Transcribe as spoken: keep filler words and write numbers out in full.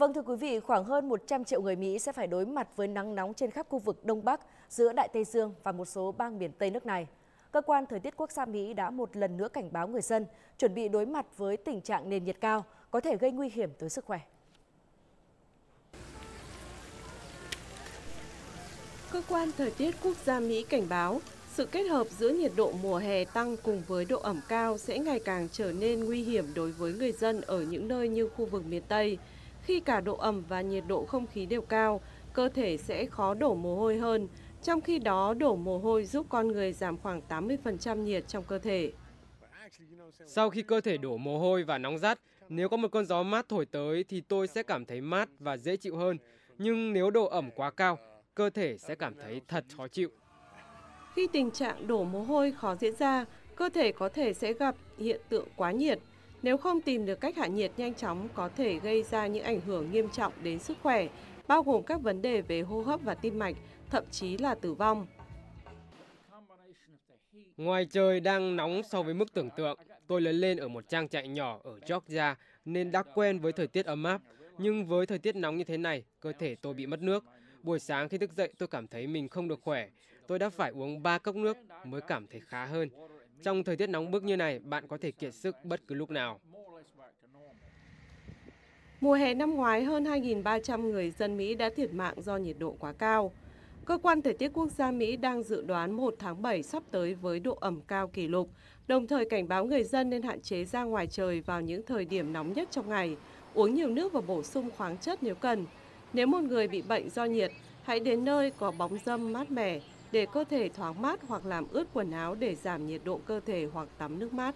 Vâng thưa quý vị, khoảng hơn một trăm triệu người Mỹ sẽ phải đối mặt với nắng nóng trên khắp khu vực Đông Bắc, giữa Đại Tây Dương và một số bang miền Tây nước này. Cơ quan Thời tiết Quốc gia Mỹ đã một lần nữa cảnh báo người dân chuẩn bị đối mặt với tình trạng nền nhiệt cao, có thể gây nguy hiểm tới sức khỏe. Cơ quan Thời tiết Quốc gia Mỹ cảnh báo, sự kết hợp giữa nhiệt độ mùa hè tăng cùng với độ ẩm cao sẽ ngày càng trở nên nguy hiểm đối với người dân ở những nơi như khu vực miền Tây. Khi cả độ ẩm và nhiệt độ không khí đều cao, cơ thể sẽ khó đổ mồ hôi hơn, trong khi đó đổ mồ hôi giúp con người giảm khoảng tám mươi phần trăm nhiệt trong cơ thể. Sau khi cơ thể đổ mồ hôi và nóng rát, nếu có một cơn gió mát thổi tới thì tôi sẽ cảm thấy mát và dễ chịu hơn, nhưng nếu độ ẩm quá cao, cơ thể sẽ cảm thấy thật khó chịu. Khi tình trạng đổ mồ hôi khó diễn ra, cơ thể có thể sẽ gặp hiện tượng quá nhiệt. Nếu không tìm được cách hạ nhiệt nhanh chóng có thể gây ra những ảnh hưởng nghiêm trọng đến sức khỏe, bao gồm các vấn đề về hô hấp và tim mạch, thậm chí là tử vong. Ngoài trời đang nóng so với mức tưởng tượng, tôi lớn lên ở một trang trại nhỏ ở Georgia nên đã quen với thời tiết ấm áp. Nhưng với thời tiết nóng như thế này, cơ thể tôi bị mất nước. Buổi sáng khi thức dậy tôi cảm thấy mình không được khỏe. Tôi đã phải uống ba cốc nước mới cảm thấy khá hơn. Trong thời tiết nóng bức như này, bạn có thể kiệt sức bất cứ lúc nào. Mùa hè năm ngoái, hơn hai nghìn ba trăm người dân Mỹ đã thiệt mạng do nhiệt độ quá cao. Cơ quan Thời tiết Quốc gia Mỹ đang dự đoán một tháng bảy sắp tới với độ ẩm cao kỷ lục, đồng thời cảnh báo người dân nên hạn chế ra ngoài trời vào những thời điểm nóng nhất trong ngày, uống nhiều nước và bổ sung khoáng chất nếu cần. Nếu một người bị bệnh do nhiệt, hãy đến nơi có bóng râm mát mẻ để cơ thể thoáng mát hoặc làm ướt quần áo để giảm nhiệt độ cơ thể hoặc tắm nước mát.